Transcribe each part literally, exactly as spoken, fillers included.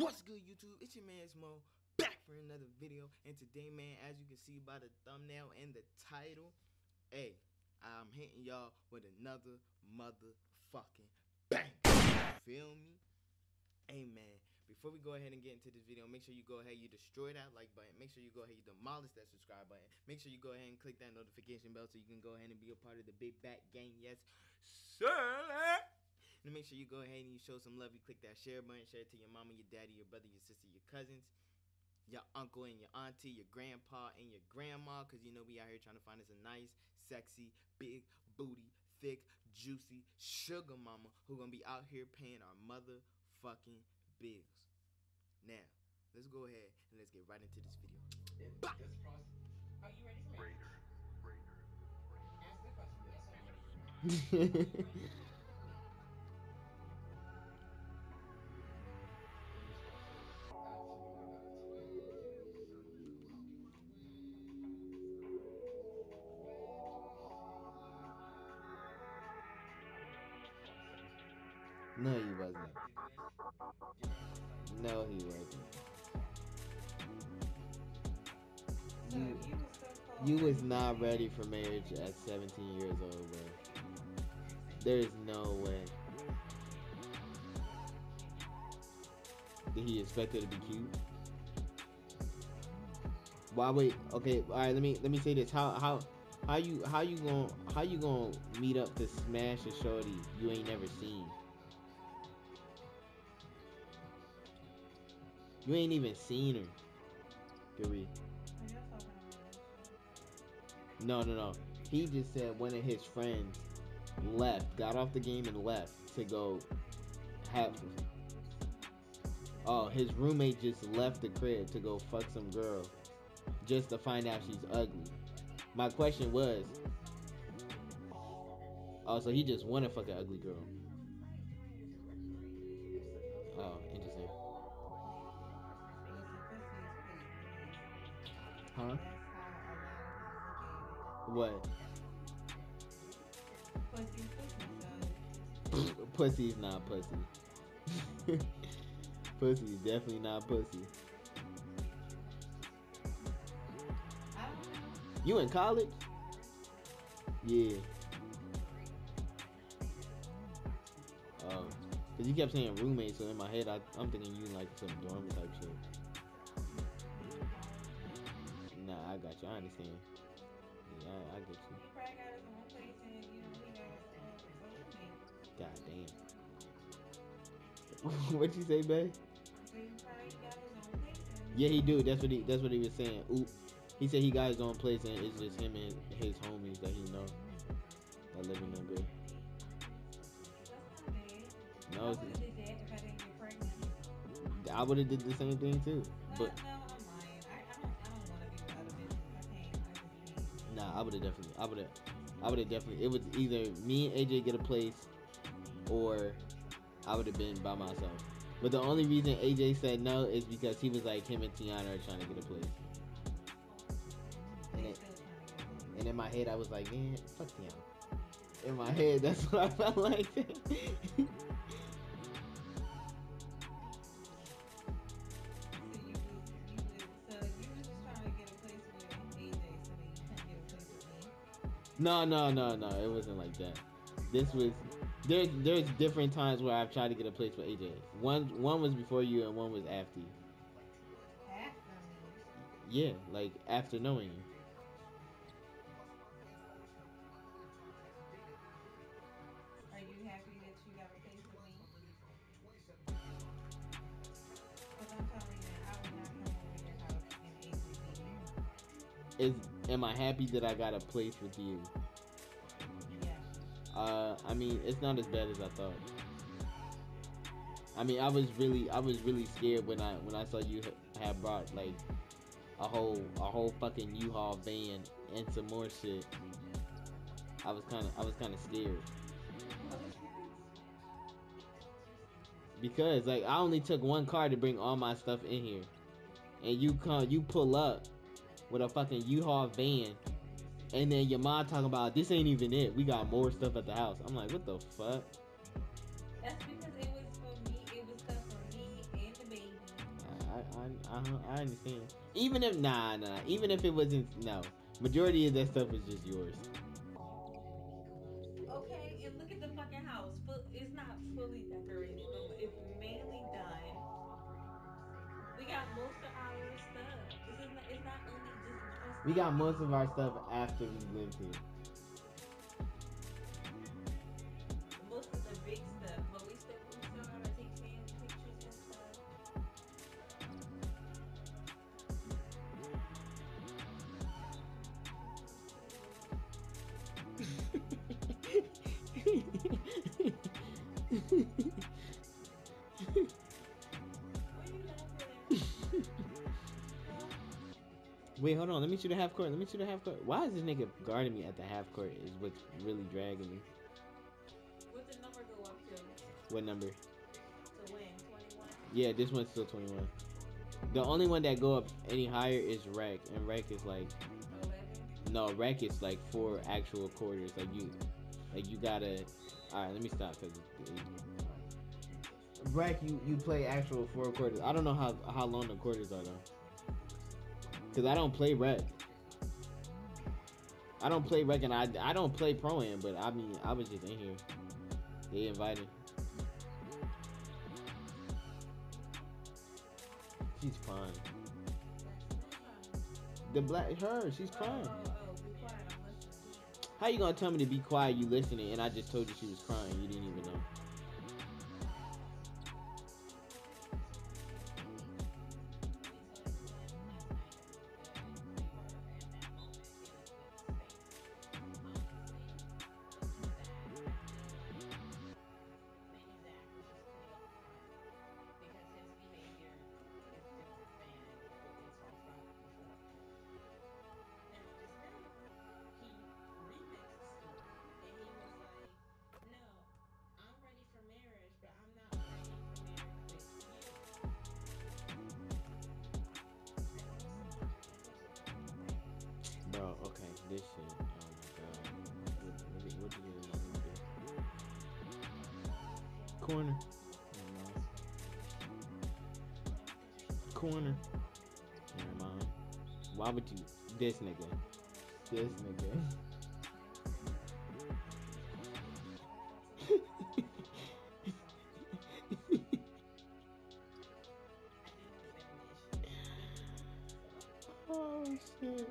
What's good, YouTube? It's your man's Mo, back for another video. And today, man, as you can see by the thumbnail and the title, hey, I'm hitting y'all with another motherfucking bang. Feel me? Hey, man, before we go ahead and get into this video, make sure you go ahead, you destroy that like button. Make sure you go ahead, you demolish that subscribe button. Make sure you go ahead and click that notification bell so you can go ahead and be a part of the Big Bat Gang. Yes, sir. And make sure you go ahead and you show some love. You click that share button. Share it to your mama, your daddy, your brother, your sister, your cousins, your uncle and your auntie, your grandpa and your grandma. Because, you know, we out here trying to find us a nice, sexy, big, booty, thick, juicy sugar mama who going to be out here paying our motherfucking bills. Now, let's go ahead and let's get right into this video. It's, it's process. Are you ready for me? Raider, Raider, Raider. Ask the question. Yes, I'm ready. Are you ready? No, he wasn't. No, he wasn't. Mm-hmm. You, you was not ready for marriage at seventeen years old, bro. There is no way. Did he expect her to be cute? Why wait? Okay, all right. Let me let me say this. How how how you how you gonna how you gonna meet up to smash a shorty you ain't never seen? You ain't even seen her. Three. No, no, no. He just said one of his friends left, got off the game and left to go have. Oh, his roommate just left the crib to go fuck some girl just to find out she's ugly. My question was, oh, so he just wanna fuck an ugly girl. Oh, interesting. Huh? What? Pussy's not pussy. Pussy's definitely not pussy. You in college? Yeah. Oh, cause you kept saying roommate, so in my head I, I'm thinking you like some dorm type shit. Nah, I got you. I understand. Yeah, I, I get you. God damn. What'd you say, babe? Yeah, he do. That's what he. That's what he was saying. Oop. He said he got his own place and it's just him and his homies that he know that live in that bed. No. I would have did the same thing too, but. Nah, I would have definitely, I would have, I would have definitely, it was either me and A J get a place, or I would have been by myself. But the only reason A J said no is because he was like, him and Tiana are trying to get a place. And, it, and in my head, I was like, man, fuck Tiana. In my head, that's what I felt like. No, no, no, no. It wasn't like that. This was there's there's different times where I've tried to get a place with A J. One one was before you and one was after you. After me? Yeah, like after knowing you. Are you happy that you got a place with me? Because I'm telling you that I would not come over your house and A J be here. Am I happy that I got a place with you? Yeah. Uh, I mean, it's not as bad as I thought. I mean, I was really, I was really scared when I, when I saw you ha had brought like a whole, a whole fucking U-Haul van and some more shit. I was kind of, I was kind of scared because like I only took one car to bring all my stuff in here, and you come, you pull up with a fucking U-Haul van, and then your mom talking about this ain't even it. We got more stuff at the house. I'm like, what the fuck? That's because it was for me. It was stuff for me and the baby I, I, I understand. Even if, nah, nah, even if it wasn't, no. Majority of that stuff is just yours. Okay, and look at the fucking house. It's not fully decorated, but it's mainly done. We got most of our stuff. This is not, it's not only just us. We got most of our stuff after we lived here. Wait, hold on. Let me shoot a half court. Let me shoot a half court. Why is this nigga guarding me at the half court? Is what's really dragging me. What the number go up to? What number? To win twenty-one. Yeah, this one's still twenty-one. The only one that go up any higher is rack, and rack is like. eleven? No, rack is like four actual quarters. Like you, like you gotta. All right, let me stop because. Rack, you you play actual four quarters. I don't know how how long the quarters are though. Cause I don't play rec. I don't play rec, and I I don't play pro-am. But I mean, I was just in here. They invited. She's fine. The black her. She's crying. How you gonna tell me to be quiet? You listening? And I just told you she was crying. You didn't even know. This shit, oh my god. What did, what did you do? Corner. Corner. Never mind. Why would you? This nigga. This nigga. Oh shit.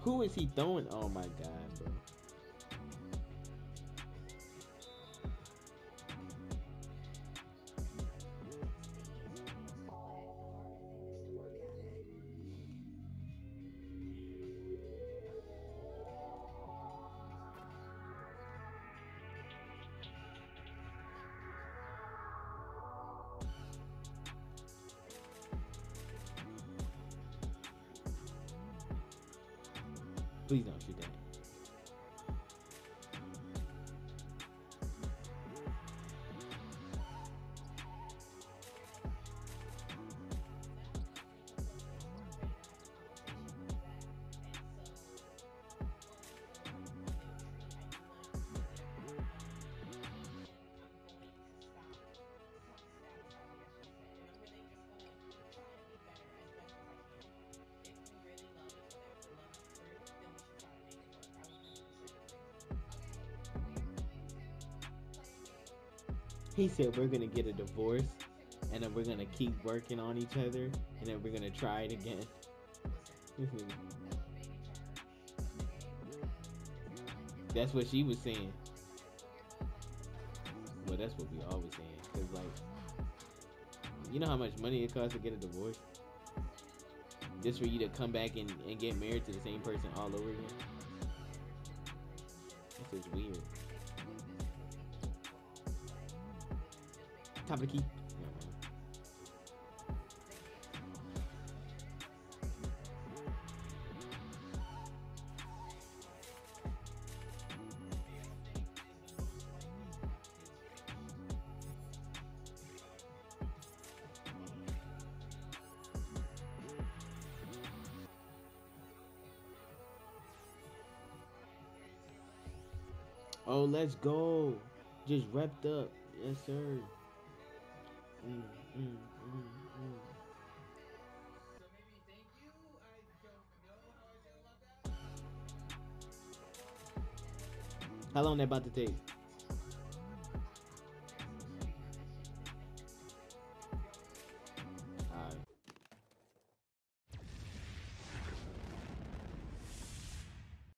Who is he throwing? Oh my god, bro. Please don't shoot that. He said we're gonna get a divorce, and then we're gonna keep working on each other, and then we're gonna try it again. That's what she was saying. Well, that's what we always saying, cause like, you know how much money it costs to get a divorce? Just for you to come back and, and get married to the same person all over again? This is weird. Top of the key. Oh, let's go. Just wrapped up. Yes, sir. Mm, mm, mm, mm. So maybe thank you. I don't know how I feel about that. How long that about to take?